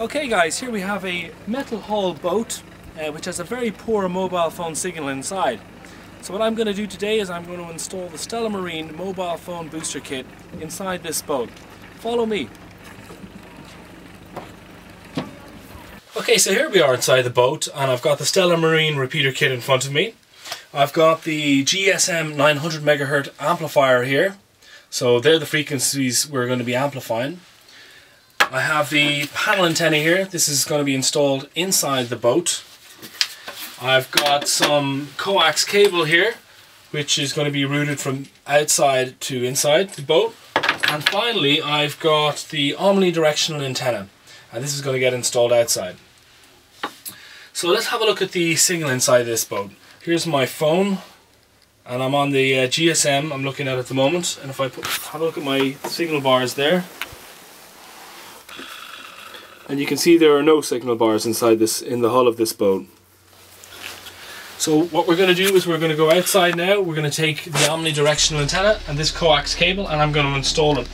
Okay guys, here we have a metal hull boat which has a very poor mobile phone signal inside. So what I'm going to do today is I'm going to install the Stella Marine mobile phone booster kit inside this boat. Follow me. Okay, so here we are inside the boat, and I've got the Stella Marine repeater kit in front of me. I've got the GSM 900 megahertz amplifier here, so they're the frequencies we're going to be amplifying. I have the panel antenna here. This is going to be installed inside the boat. I've got some coax cable here, which is going to be routed from outside to inside the boat. And finally, I've got the omnidirectional antenna, and this is going to get installed outside. So let's have a look at the signal inside this boat. Here's my phone, and I'm on the GSM I'm looking at the moment. And if I have a look at my signal bars there, and you can see there are no signal bars inside this, in the hull of this boat. So what we're going to do is we're going to go outside now, we're going to take the omnidirectional antenna and this coax cable, and I'm going to install it.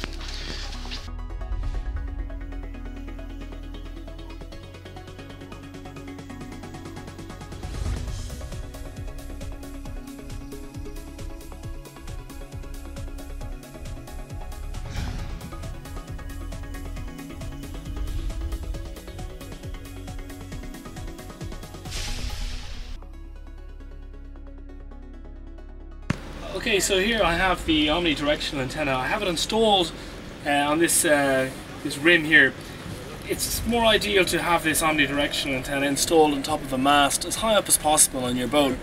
Okay, so here I have the omnidirectional antenna. I have it installed on this rim here. It's more ideal to have this omnidirectional antenna installed on top of a mast as high up as possible on your boat.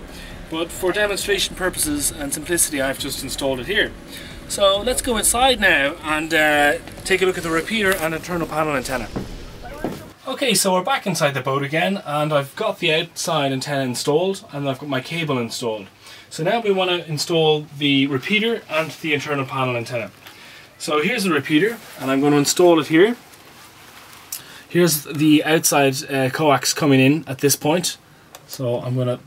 But for demonstration purposes and simplicity, I've just installed it here. So let's go inside now and take a look at the repeater and internal panel antenna. Okay, so we're back inside the boat again, and I've got the outside antenna installed and I've got my cable installed. So now we want to install the repeater and the internal panel antenna. So here's the repeater, and I'm going to install it here. Here's the outside coax coming in at this point. So I'm going to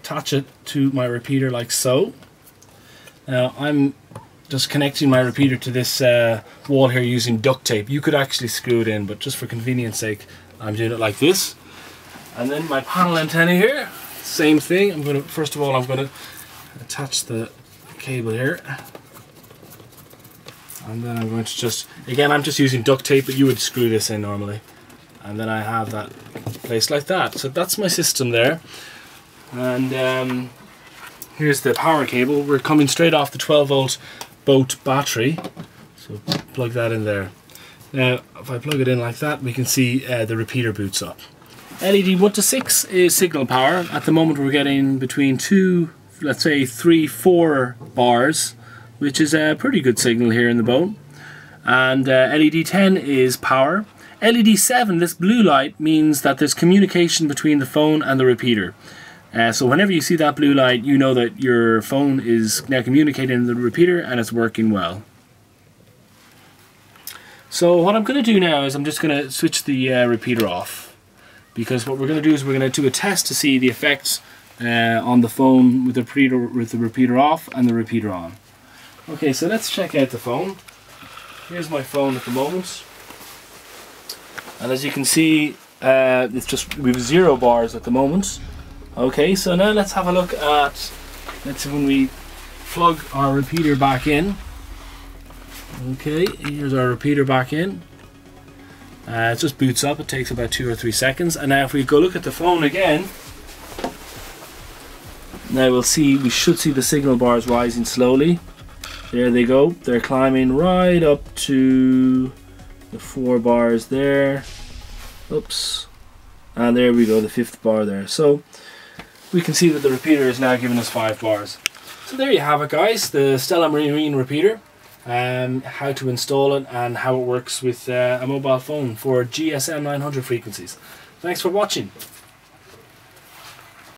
attach it to my repeater like so. Now I'm just connecting my repeater to this wall here using duct tape. You could actually screw it in, but just for convenience sake, I'm doing it like this. And then my panel antenna here. Same thing. I'm going to, first of all, I'm going to attach the cable here, and then I'm going to just, again, I'm just using duct tape, but you would screw this in normally. And then I have that placed like that. So that's my system there. And here's the power cable. We're coming straight off the 12 volt boat battery, so plug that in there. Now if I plug it in like that, we can see the repeater boots up. LED 1 to 6 is signal power. At the moment we're getting between 2, let's say 3, 4 bars, which is a pretty good signal here in the boat. And LED 10 is power. LED 7, this blue light, means that there's communication between the phone and the repeater. So whenever you see that blue light, you know that your phone is now communicating with the repeater and it's working well. So what I'm going to do now is I'm just going to switch the repeater off, because what we're going to do is we're going to do a test to see the effects on the phone with the repeater off and the repeater on. Okay, so let's check out the phone. Here's my phone at the moment, and as you can see, it's just, we have 0 bars at the moment. Okay, so now let's have a look at, let's see, when we plug our repeater back in. Okay, here's our repeater back in. It just boots up, it takes about 2 or 3 seconds. And now if we go look at the phone again, now we'll see, we should see the signal bars rising slowly. There they go, they're climbing right up to the 4 bars there. Oops. And there we go, the 5th bar there. So we can see that the repeater is now giving us 5 bars. So there you have it guys, the Stella Marine repeater. How to install it and how it works with a mobile phone for GSM 900 frequencies. Thanks for watching.